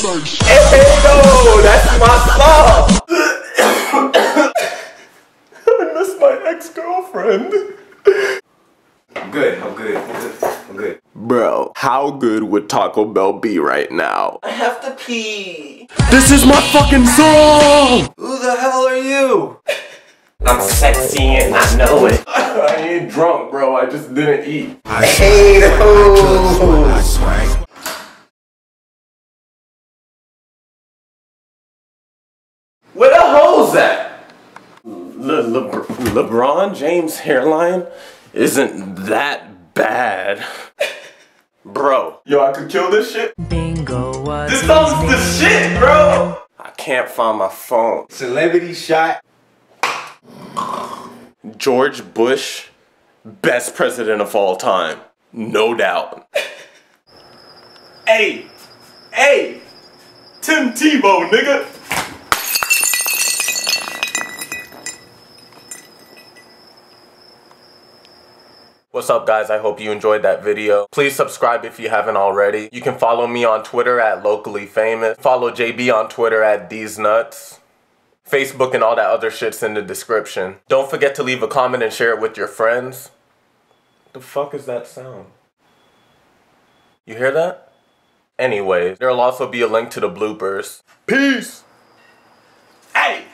Hey, no, that's my spot. I miss my ex-girlfriend. I'm good. Bro, how good would Taco Bell be right now? I have to pee. This is my fucking song! Who the hell are you? I'm sexy and I know it. I ain't drunk, bro. I just didn't eat. Hey, no. Where the hole's at? LeBron James' hairline isn't that bad. Bro. Yo, I could kill this shit. Bingo was this song's the shit, bro. I can't find my phone. Celebrity shot. George Bush, best president of all time. No doubt. Hey. Tim Tebow, nigga. What's up, guys? I hope you enjoyed that video. Please subscribe if you haven't already. You can follow me on Twitter at locallyfamous. Follow JB on Twitter at thesenuts. Facebook and all that other shit's in the description. Don't forget to leave a comment and share it with your friends. What the fuck is that sound? You hear that? Anyways, there'll also be a link to the bloopers. Peace! Hey!